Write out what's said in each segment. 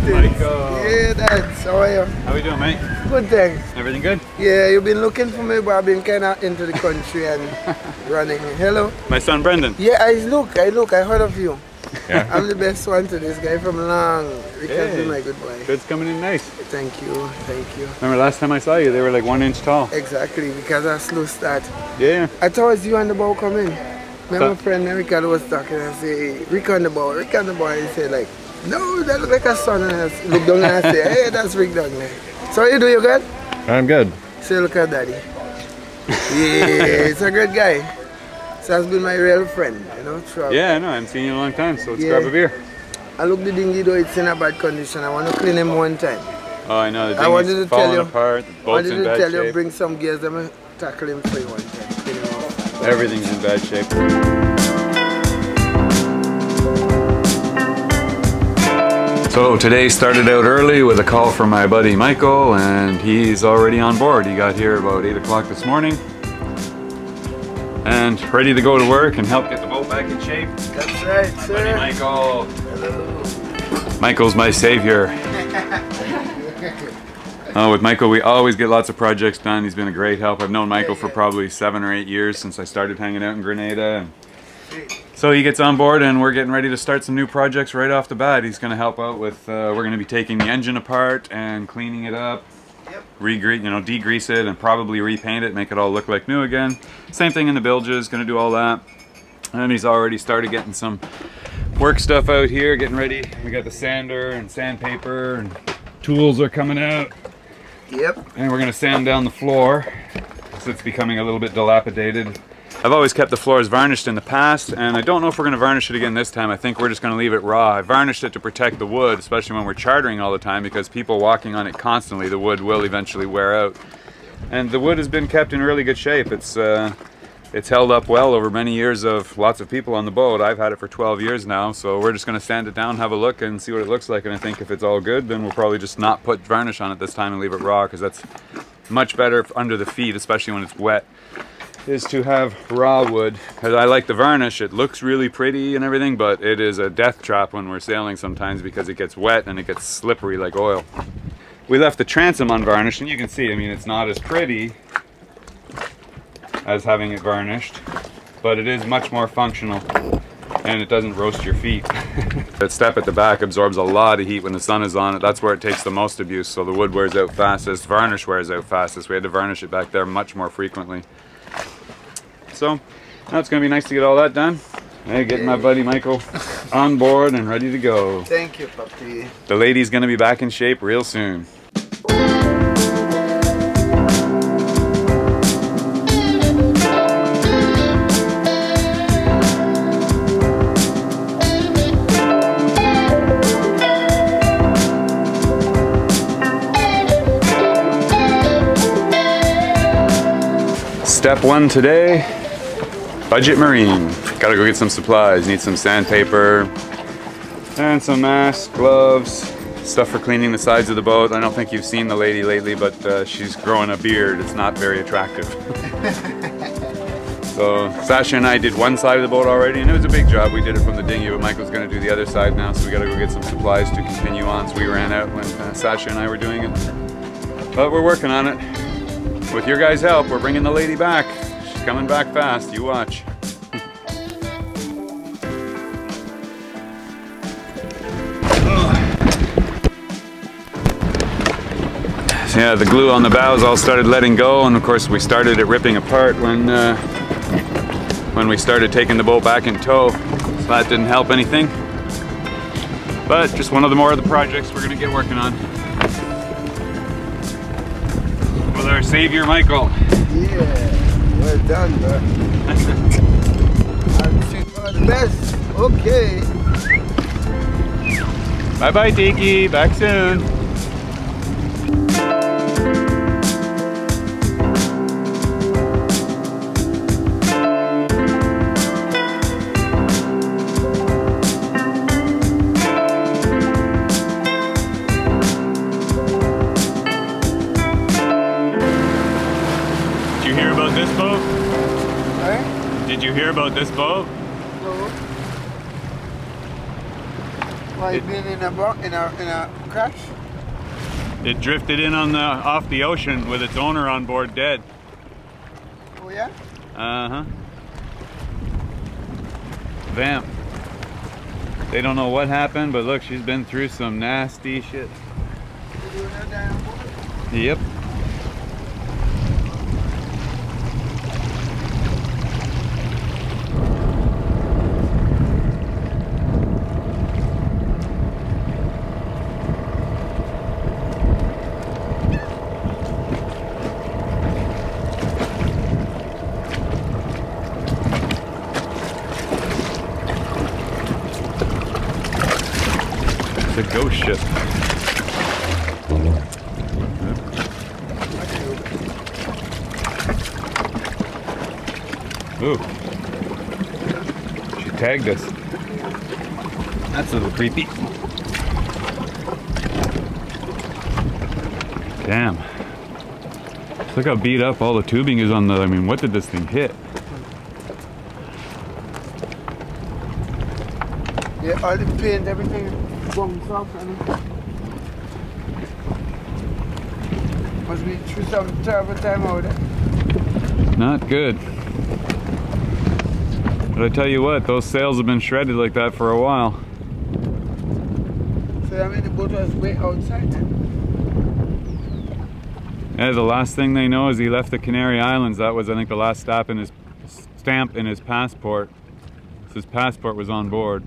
Greetings. Yeah, that's how are you? How we doing, mate? Good, thanks. Everything good? Yeah, you've been looking for me, but I've been kind of into the country and running. Hello. My son Brendan. Yeah, I heard of you. Yeah. I'm the best one to this guy from long. Ricardo, hey, my good boy. Good's coming in nice. Thank you, thank you. Remember last time I saw you, they were like 1 inch tall. Exactly, because of a slow start. Yeah. I thought it was you and the bow coming. My friend Ricardo was talking and I say, Rick on the bow, and he said like, no, that looks like a son. And I look down and I say, hey, that's Rick Daniel. So how you do, you good? I'm good. Say, look at daddy. Yeah, he's a great guy. So has been my real friend, you know, throughout. Yeah, I know, I haven't seen you in a long time, so let's grab a beer. I look the dinghy though, it's in a bad condition. I want to clean him one time. Oh, I know, the dinghy's falling apart, the boat's in bad shape. I wanted to tell you, bring some gears, I'm going to tackle him for you one time. You know, everything's in bad shape. So today started out early with a call from my buddy Michael, and he's already on board. He got here about 8 o'clock this morning. And ready to go to work and help get the boat back in shape. That's right, my sir. Buddy Michael. Hello. Michael's my savior. Oh, with Michael, we always get lots of projects done. He's been a great help. I've known Michael for probably 7 or 8 years since I started hanging out in Grenada. So he gets on board and we're getting ready to start some new projects right off the bat. He's going to help out with, we're going to be taking the engine apart and cleaning it up. Yep. Regrease, you know, degrease it and probably repaint it, make it all look like new again. Same thing in the bilges, gonna do all that. And he's already started getting some work stuff out here, getting ready. We got the sander and sandpaper and tools are coming out. Yep. And we're gonna sand down the floor because it's becoming a little bit dilapidated. I've always kept the floors varnished in the past, and I don't know if we're going to varnish it again this time. I think we're just going to leave it raw. I varnished it to protect the wood, especially when we're chartering all the time, because people walking on it constantly, the wood will eventually wear out. And the wood has been kept in really good shape. It's held up well over many years of lots of people on the boat. I've had it for 12 years now, so we're just going to sand it down, have a look, and see what it looks like. And I think if it's all good, then we'll probably just not put varnish on it this time and leave it raw, because that's much better under the feet, especially when it's wet, is to have raw wood, because I like the varnish. It looks really pretty and everything, but it is a death trap when we're sailing sometimes because it gets wet and it gets slippery like oil. We left the transom unvarnished, and you can see, I mean, it's not as pretty as having it varnished, but it is much more functional and it doesn't roast your feet. That step at the back absorbs a lot of heat when the sun is on it. That's where it takes the most abuse, so the wood wears out fastest, varnish wears out fastest. We had to varnish it back there much more frequently. So now it's going to be nice to get all that done. Hey, getting my buddy Michael on board and ready to go. Thank you, puppy. The lady's going to be back in shape real soon. Step one today. Budget marine. Gotta go get some supplies. Need some sandpaper and some masks, gloves, stuff for cleaning the sides of the boat. I don't think you've seen the lady lately, but she's growing a beard. It's not very attractive. So Sasha and I did one side of the boat already, and it was a big job. We did it from the dinghy, but Michael's gonna do the other side now, so we gotta go get some supplies to continue on. So we ran out when Sasha and I were doing it. But we're working on it. With your guys' help, we're bringing the lady back. Coming back fast, you watch. Yeah, the glue on the bows all started letting go, and of course we started it ripping apart when we started taking the boat back in tow, so that didn't help anything. But just one of the more of the projects we're gonna get working on with our savior Michael. Yeah. Well done, bro. I'm shooting for the best. Okay. Bye bye, Tiki. Back soon. Did you hear about this boat? No. Like being in a boat, in a crash? It drifted in on the off the ocean with its owner on board dead. Oh yeah? Uh-huh. Vamp. They don't know what happened, but look, she's been through some nasty shit. They doing her down on board? Yep. It's a ghost ship. Ooh. She tagged us. That's a little creepy. Damn. Look how beat up all the tubing is on the... I mean, what did this thing hit? Yeah, all the pins, everything. Must be through some terrible time over there. Not good. But I tell you what, those sails have been shredded like that for a while. So that means the boat was way outside then? Yeah, the last thing they know is he left the Canary Islands. That was, I think, the last stamp in his passport. So his passport was on board.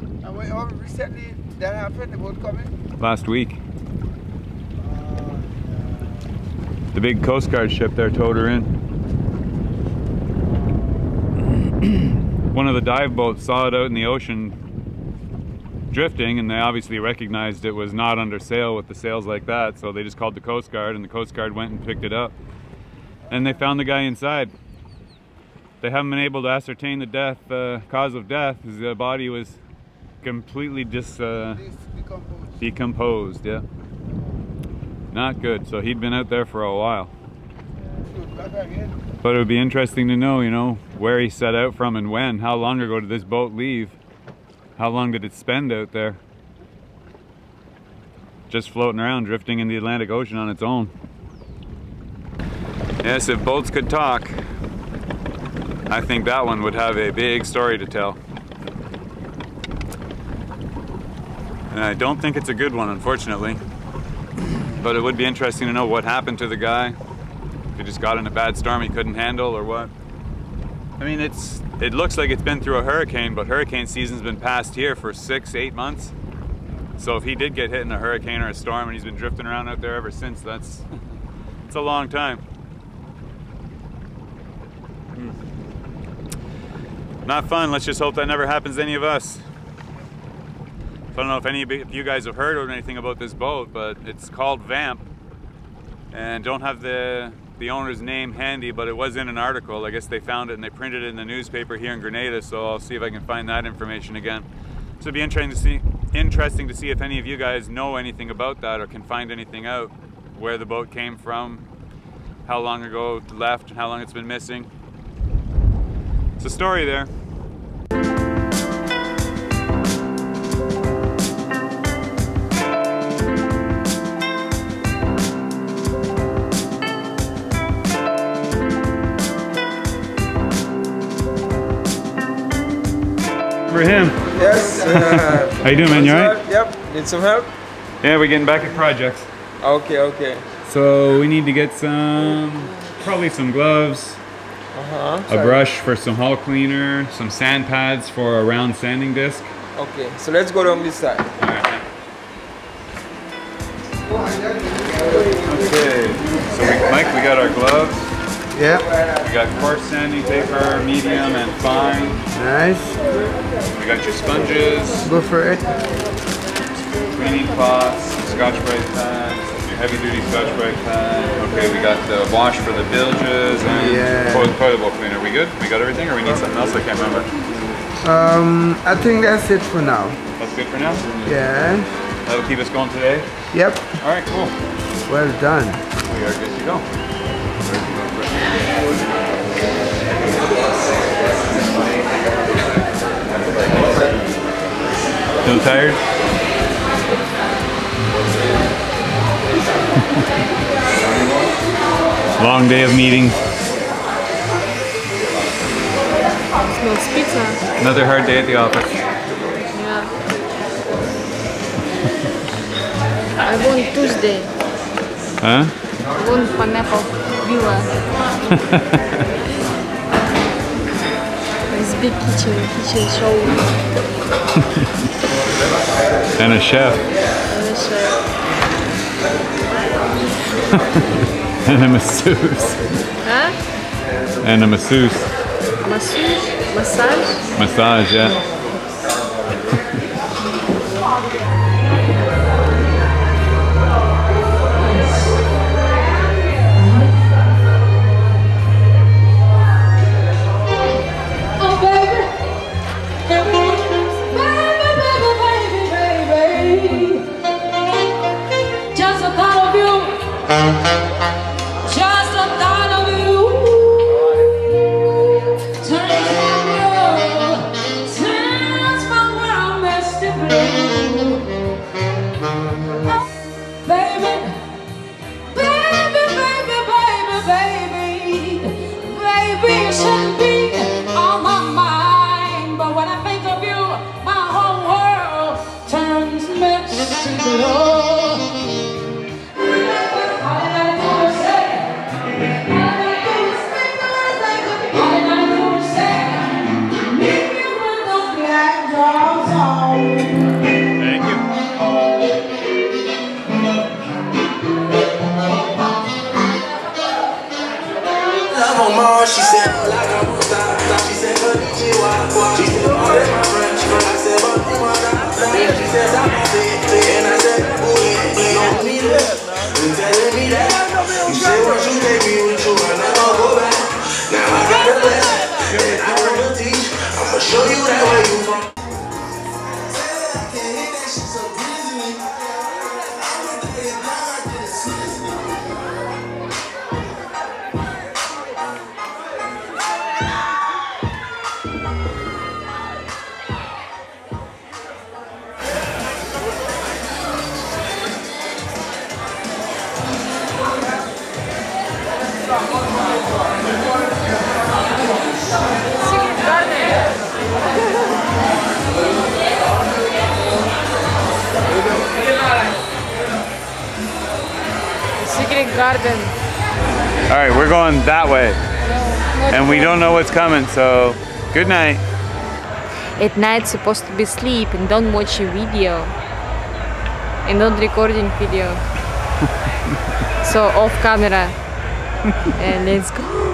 And wait, how recently that happened? The boat coming? Last week. The big Coast Guard ship there towed her in. One of the dive boats saw it out in the ocean drifting, and they obviously recognized it was not under sail with the sails like that, so they just called the Coast Guard, and the Coast Guard went and picked it up. And they found the guy inside. They haven't been able to ascertain the death, cause of death, because the body was completely decomposed, yeah. Not good. So he'd been out there for a while. But it would be interesting to know, you know, where he set out from and when. How long ago did this boat leave? How long did it spend out there? Just floating around, drifting in the Atlantic Ocean on its own. Yes, if boats could talk, I think that one would have a big story to tell. And I don't think it's a good one, unfortunately. But it would be interesting to know what happened to the guy. If he just got in a bad storm he couldn't handle or what. I mean, it looks like it's been through a hurricane, but hurricane season's been past here for 6, 8 months. So if he did get hit in a hurricane or a storm and he's been drifting around out there ever since, that's it's a long time. Not fun. Let's just hope that never happens to any of us. I don't know if any of you guys have heard or anything about this boat, but it's called Vamp, and don't have the owner's name handy, but it was in an article. I guess they found it and they printed it in the newspaper here in Grenada, so I'll see if I can find that information again. So it'd be interesting to see if any of you guys know anything about that or can find anything out, where the boat came from, how long ago it left, and how long it's been missing. It's a story there. For him. Yes. How you doing, man? You alright? Yep. Need some help? Yeah, we're getting back at projects. Okay, okay. So we need to get some, probably some gloves, a brush for some hull cleaner, some sand pads for a round sanding disc. Okay, so let's go down this side. All right. Okay. So we got our gloves. Yep. We got coarse sanding paper, medium and fine. Nice. We got your sponges. Go for it. Cleaning cloths, Scotch Brite pads, your heavy duty Scotch Brite pad. Okay, we got the wash for the bilges and portable cleaner. We good? We got everything, or we need something else? I can't remember. I think that's it for now. That's good for now? Yeah. That'll keep us going today? Yep. Alright, cool. Well done. We are good to go. Still tired? Long day of meetings. Smells pizza. Another hard day at the office. Yeah. I want Tuesday. Huh? I want pineapple villa. This big kitchen show. And a chef. And a masseuse. Huh? And a masseuse. Massage? Massage, yeah. Oh, baby. Baby, baby, baby, baby. Just a thought of you. Garden. All right, we're going that way. And we don't know what's coming, so good night. At night supposed to be sleep and don't watch a video. And don't recording video. So off camera. And let's go.